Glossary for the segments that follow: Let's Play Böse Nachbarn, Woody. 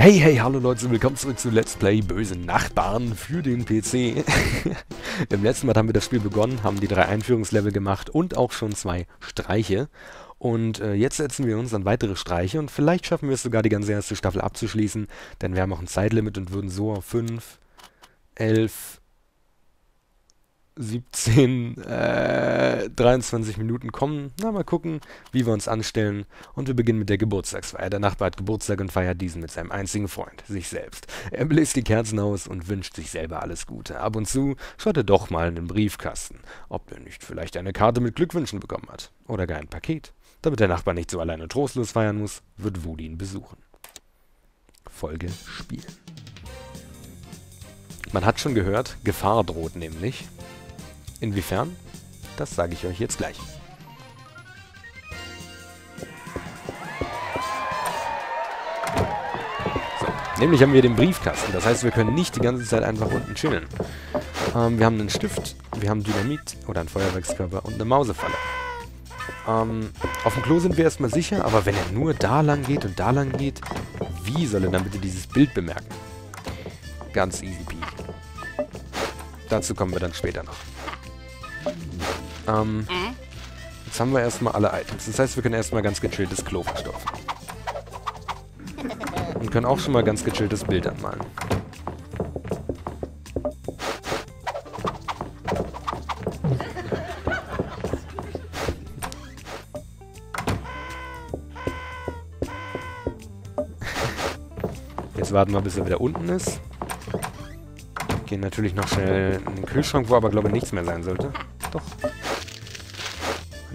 Hey, hey, hallo Leute, willkommen zurück zu Let's Play Böse Nachbarn für den PC. Im letzten Mal haben wir das Spiel begonnen, haben die 3 Einführungslevel gemacht und auch schon 2 Streiche. Und jetzt setzen wir uns an weitere Streiche und vielleicht schaffen wir es sogar, die ganze erste Staffel abzuschließen, denn wir haben auch ein Zeitlimit und würden so auf 5, 11, 17, 23 Minuten kommen. Na, mal gucken, wie wir uns anstellen. Und wir beginnen mit der Geburtstagsfeier. Der Nachbar hat Geburtstag und feiert diesen mit seinem einzigen Freund, sich selbst. Er bläst die Kerzen aus und wünscht sich selber alles Gute. Ab und zu schaut er doch mal in den Briefkasten, ob er nicht vielleicht eine Karte mit Glückwünschen bekommen hat. Oder gar ein Paket. Damit der Nachbar nicht so alleine trostlos feiern muss, wird Woody ihn besuchen. Folge spielen. Man hat schon gehört, Gefahr droht nämlich. Inwiefern? Das sage ich euch jetzt gleich. So, nämlich haben wir den Briefkasten. Das heißt, wir können nicht die ganze Zeit einfach unten chillen. Wir haben einen Stift, wir haben Dynamit oder einen Feuerwerkskörper und eine Mausefalle. Auf dem Klo sind wir erstmal sicher, aber wenn er nur da lang geht und da lang geht, wie soll er dann bitte dieses Bild bemerken? Ganz easy peasy. Dazu kommen wir dann später noch. Jetzt haben wir erstmal alle Items. Das heißt, wir können erstmal ganz gechilltes Klo verstopfen. Und können auch schon mal ganz gechilltes Bild anmalen. Jetzt warten wir, bis er wieder unten ist. Gehen natürlich noch schnell in den Kühlschrank, wo aber, glaube ich, nichts mehr sein sollte. Doch.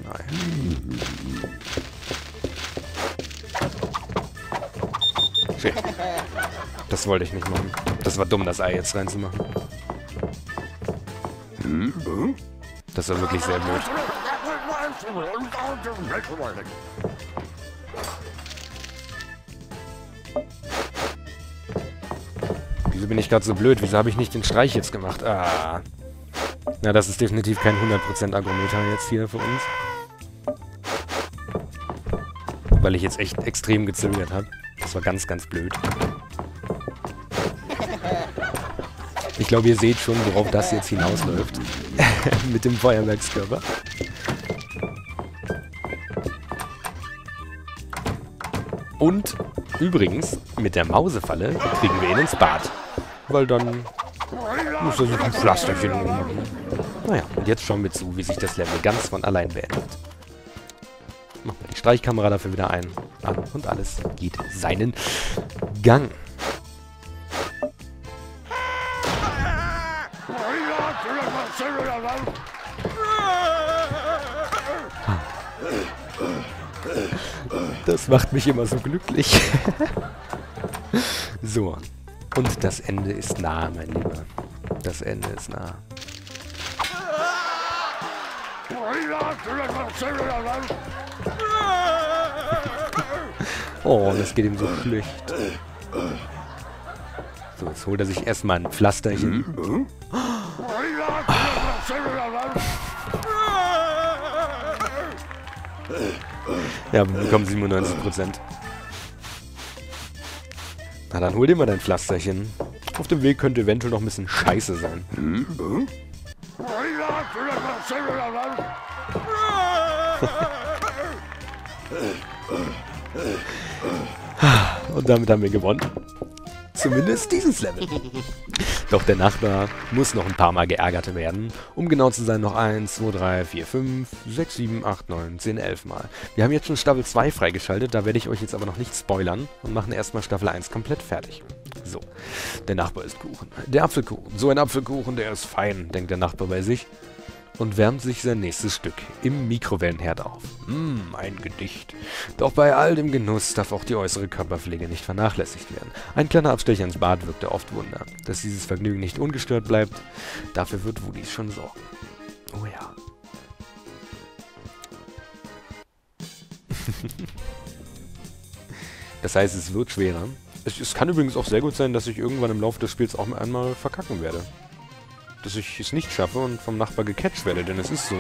Nein. Shit. Das wollte ich nicht machen. Das war dumm, das Ei jetzt reinzumachen. Das war wirklich sehr blöd. Wieso bin ich gerade so blöd? Wieso habe ich nicht den Streich jetzt gemacht? Ah. Na, das ist definitiv kein 100% Agrometer jetzt hier für uns. Weil ich jetzt echt extrem gezögert habe. Das war ganz, ganz blöd. Ich glaube, ihr seht schon, worauf das jetzt hinausläuft. Mit dem Feuerwerkskörper. Und übrigens, mit der Mausefalle kriegen wir ihn ins Bad. Weil dann muss er sich ein Pflasterchen machen. Naja, und jetzt schauen wir zu, wie sich das Level ganz von allein beendet. Machen wir die Streichkamera dafür wieder ein. An und alles geht seinen Gang. Das macht mich immer so glücklich. So. Und das Ende ist nah, mein Lieber. Das Ende ist nah. Oh, das geht ihm so schlecht. So, jetzt holt er sich erstmal ein Pflasterchen. Ja, wir bekommen 97%. Na, dann hol dir mal dein Pflasterchen. Auf dem Weg könnte eventuell noch ein bisschen scheiße sein. Und damit haben wir gewonnen. Zumindest dieses Level. Doch der Nachbar muss noch ein paar Mal geärgert werden. Um genau zu sein, noch 1, 2, 3, 4, 5, 6, 7, 8, 9, 10, 11 Mal. Wir haben jetzt schon Staffel 2 freigeschaltet, da werde ich euch jetzt aber noch nicht spoilern und machen erstmal Staffel 1 komplett fertig. So, der Nachbar isst Kuchen. Der Apfelkuchen. So ein Apfelkuchen, der ist fein, denkt der Nachbar bei sich. Und wärmt sich sein nächstes Stück im Mikrowellenherd auf. Ein Gedicht. Doch bei all dem Genuss darf auch die äußere Körperpflege nicht vernachlässigt werden. Ein kleiner Abstecher ins Bad wirkte oft Wunder. Dass dieses Vergnügen nicht ungestört bleibt, dafür wird Woody schon sorgen. Oh ja. Das heißt, es wird schwerer. Es kann übrigens auch sehr gut sein, dass ich irgendwann im Laufe des Spiels auch einmal verkacken werde. Dass ich es nicht schaffe und vom Nachbar gecatcht werde, denn es ist so.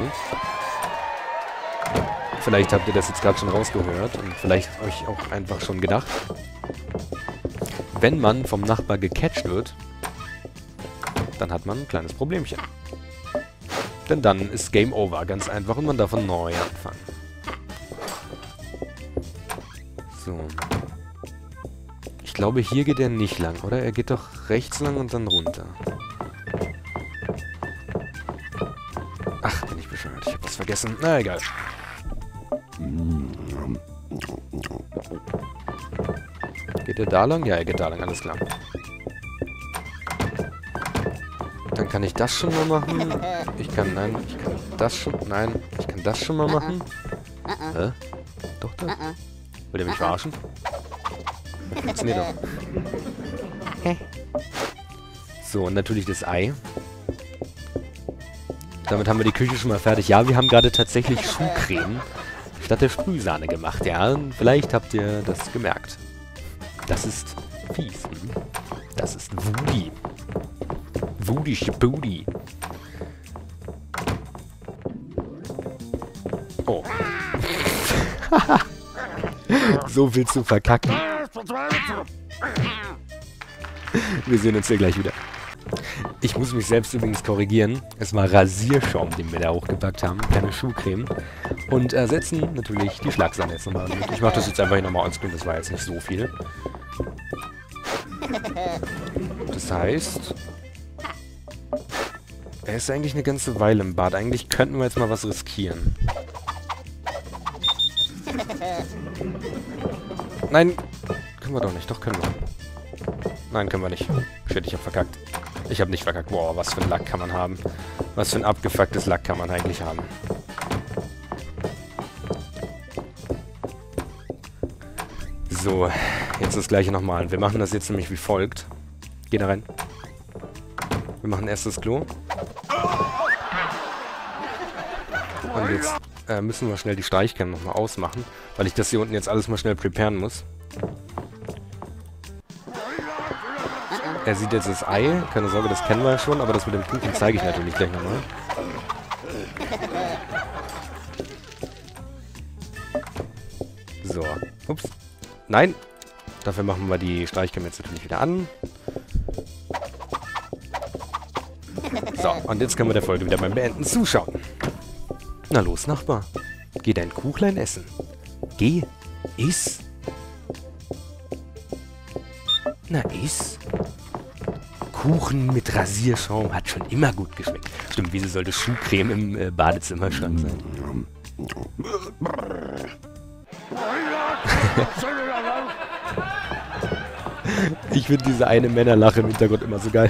Vielleicht habt ihr das jetzt gerade schon rausgehört und vielleicht euch auch einfach schon gedacht. wenn man vom Nachbar gecatcht wird, dann hat man ein kleines Problemchen. Denn dann ist Game Over, ganz einfach, und man darf von neu anfangen. So. Ich glaube, hier geht er nicht lang, oder? Er geht doch rechts lang und dann runter. Ach, bin ich bescheuert. Ich hab was vergessen. Na, egal. Geht er da lang? Ja, er geht da lang. Alles klar. Dann kann ich das schon mal machen. Ich kann das schon... Nein, ich kann das schon mal machen. Hä? Doch, da? Will der mich verarschen? Das funktioniert doch. So, und natürlich das Ei. Damit haben wir die Küche schon mal fertig. Ja, wir haben gerade tatsächlich Schuhcreme statt der Sprühsahne gemacht. Ja, vielleicht habt ihr das gemerkt. Das ist fies. Das ist Woody. Woody Shabooty. Oh. So willst du verkacken. Wir sehen uns hier gleich wieder. Ich muss mich selbst übrigens korrigieren. Es war Rasierschaum, den wir da hochgepackt haben. Keine Schuhcreme. Und ersetzen natürlich die Schlagsahne jetzt nochmal. Ich mache das jetzt einfach hier nochmal onscreen. Das war jetzt nicht so viel. Das heißt... Er ist eigentlich eine ganze Weile im Bad. Eigentlich könnten wir jetzt mal was riskieren. Nein, können wir doch nicht. Doch, können wir. Nein, können wir nicht. Shit, ich hab verkackt. Ich hab nicht verkackt. Boah, was für ein Lack kann man haben. Was für ein abgefucktes Lack kann man eigentlich haben. So, jetzt das gleiche nochmal. Wir machen das jetzt nämlich wie folgt. Geh da rein. Wir machen erst das Klo. Und jetzt müssen wir schnell die Streichcam nochmal ausmachen, weil ich das hier unten jetzt alles mal schnell preparen muss. Er sieht jetzt das Ei. Keine Sorge, das kennen wir ja schon, aber das mit dem Kuchen zeige ich natürlich gleich nochmal. So. Ups. Nein. Dafür machen wir die Streichcam jetzt natürlich wieder an. So, und jetzt können wir der Folge wieder beim Beenden zuschauen. Na los, Nachbar. Geh dein Kuchlein essen. Geh. Iss. Na, iss. Kuchen mit Rasierschaum hat schon immer gut geschmeckt. Stimmt, wieso sollte Schuhcreme im Badezimmerschrank sein? Ich finde diese eine Männerlache im Hintergrund immer so geil.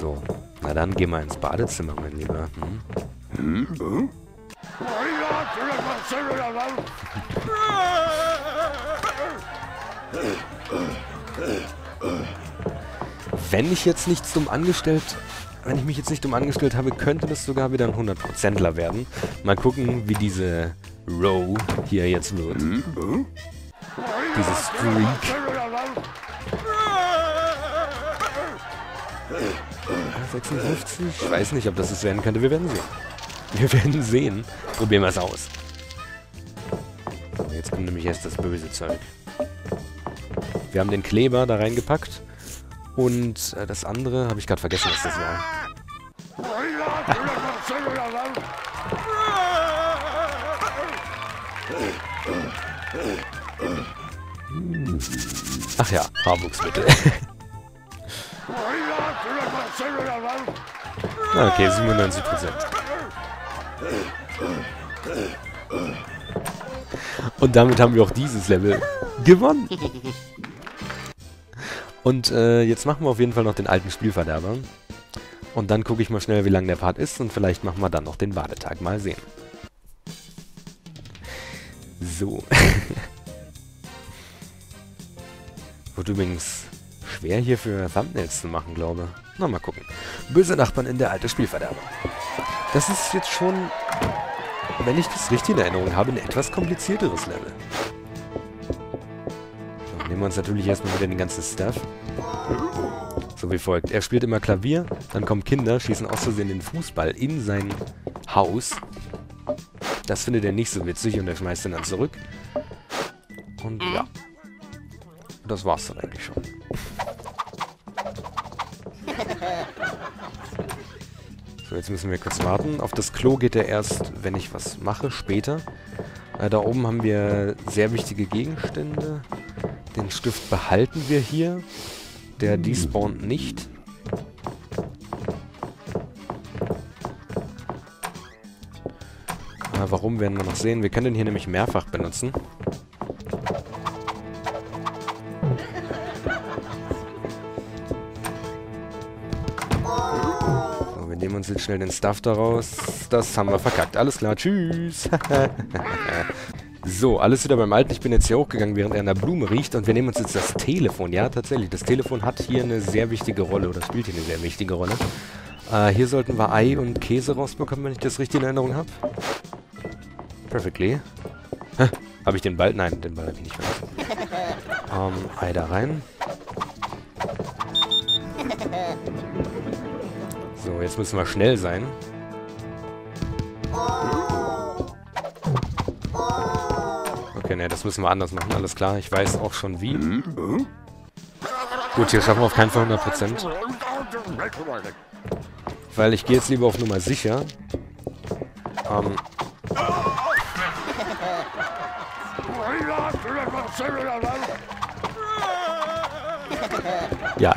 So, na dann gehen wir ins Badezimmer, mein Lieber. Hm? Wenn ich jetzt nichts dumm angestellt... Wenn ich mich jetzt nicht dumm angestellt habe, könnte das sogar wieder ein 100%ler werden. Mal gucken, wie diese Row hier jetzt wird. Dieses Streak. Ah, 56? Ich weiß nicht, ob das es werden könnte. Wir werden sehen. Wir werden sehen. Probieren wir es aus. So, jetzt kommt nämlich erst das böse Zeug. Wir haben den Kleber da reingepackt. Und das andere habe ich gerade vergessen, was das war. Ach ja, Haarwuchsmittel. Okay, 97%. Und damit haben wir auch dieses Level gewonnen. Und jetzt machen wir auf jeden Fall noch den alten Spielverderber. Und dann gucke ich mal schnell, wie lang der Part ist. Und vielleicht machen wir dann noch den Badetag. Mal sehen. So. Wird übrigens schwer hier für Thumbnails zu machen, glaube ich. Na, mal gucken. Böse Nachbarn in der alte Spielverderber. Das ist jetzt schon, wenn ich das richtig in Erinnerung habe, ein etwas komplizierteres Level. Nehmen wir uns natürlich erstmal wieder den ganzen Stuff. So wie folgt. Er spielt immer Klavier, dann kommen Kinder, schießen aus Versehen den Fußball in sein Haus. Das findet er nicht so witzig und er schmeißt ihn dann zurück. Und ja. Und das war's dann eigentlich schon. So, jetzt müssen wir kurz warten. Auf das Klo geht er erst, wenn ich was mache, später. Da oben haben wir sehr wichtige Gegenstände. Den Stift behalten wir hier. Der despawnt nicht. Warum werden wir noch sehen? Wir können den hier nämlich mehrfach benutzen. So, wir nehmen uns jetzt schnell den Stuff daraus. Das haben wir verkackt. Alles klar, tschüss. So, alles wieder beim Alten. Ich bin jetzt hier hochgegangen, während er an der Blume riecht. Und wir nehmen uns jetzt das Telefon. Ja, tatsächlich. Das Telefon hat hier eine sehr wichtige Rolle. Oder spielt hier eine sehr wichtige Rolle. Hier sollten wir Ei und Käse rausbekommen, wenn ich das richtig in Erinnerung habe. Perfectly. Habe ich den Ball? Nein, den Ball habe ich nicht vergessen. Ei da rein. So, jetzt müssen wir schnell sein. Okay, ne, das müssen wir anders machen, alles klar. Ich weiß auch schon wie. Gut, hier schaffen wir auf keinen Fall 100%. Weil ich gehe jetzt lieber auf Nummer sicher. Ja.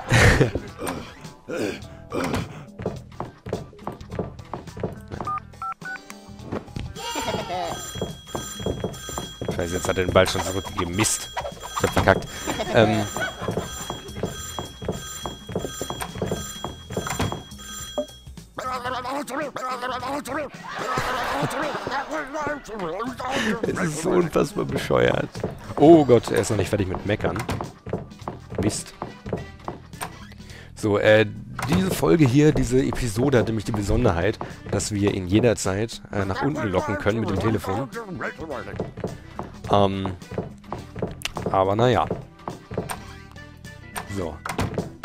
Scheiße, jetzt hat er den Ball schon zurückgegeben. Mist. Ich hab verkackt. Es ist so unfassbar bescheuert. Oh Gott, er ist noch nicht fertig mit Meckern. Mist. So, diese Folge hier, diese Episode hat nämlich die Besonderheit, dass wir ihn jederzeit nach unten locken können mit dem Telefon. Aber naja. So.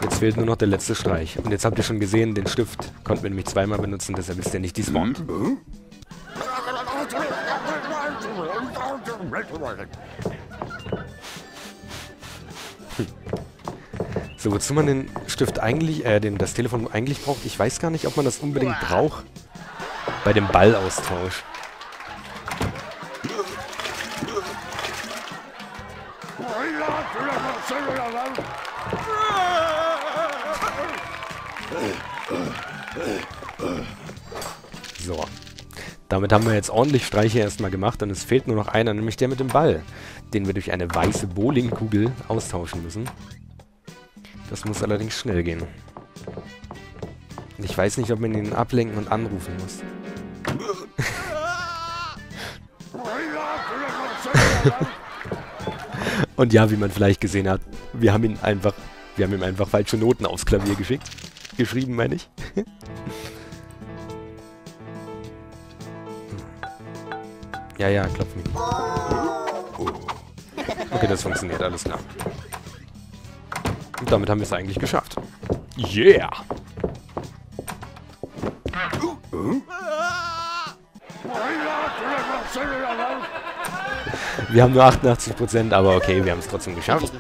Jetzt fehlt nur noch der letzte Streich. Und jetzt habt ihr schon gesehen, den Stift konnten wir nämlich zweimal benutzen, deshalb ist der nicht despawned. So, wozu man den Stift eigentlich, das Telefon eigentlich braucht, ich weiß gar nicht, ob man das unbedingt braucht bei dem Ballaustausch. So. Damit haben wir jetzt ordentlich Streiche erstmal gemacht und es fehlt nur noch einer, nämlich der mit dem Ball, den wir durch eine weiße Bowlingkugel austauschen müssen. Das muss allerdings schnell gehen. Und ich weiß nicht, ob man ihn ablenken und anrufen muss. Und ja, wie man vielleicht gesehen hat, wir haben ihm einfach falsche Noten aufs Klavier geschrieben, meine ich. Ja, ja, klopf mich. Okay, das funktioniert, alles klar. Und damit haben wir es eigentlich geschafft. Yeah! Wir haben nur 88%, aber okay, wir haben es trotzdem geschafft.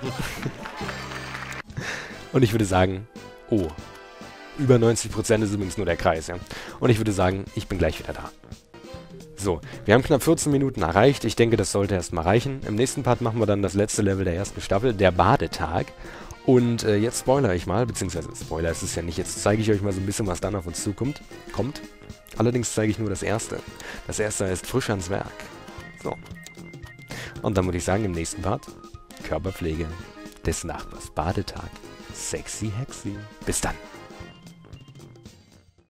Und ich würde sagen, oh, über 90% ist übrigens nur der Kreis, ja. Und ich würde sagen, ich bin gleich wieder da. So, wir haben knapp 14 Minuten erreicht. Ich denke, das sollte erstmal reichen. Im nächsten Part machen wir dann das letzte Level der ersten Staffel, der Badetag. Und jetzt spoilere ich mal, beziehungsweise Spoiler ist es ja nicht. Jetzt zeige ich euch mal so ein bisschen, was dann auf uns zukommt. Kommt. Allerdings zeige ich nur das erste. Das erste heißt Frisch ans Werk. So. Und dann würde ich sagen, im nächsten Part, Körperpflege des Nachbars. Badetag. Sexy Hexy. Bis dann.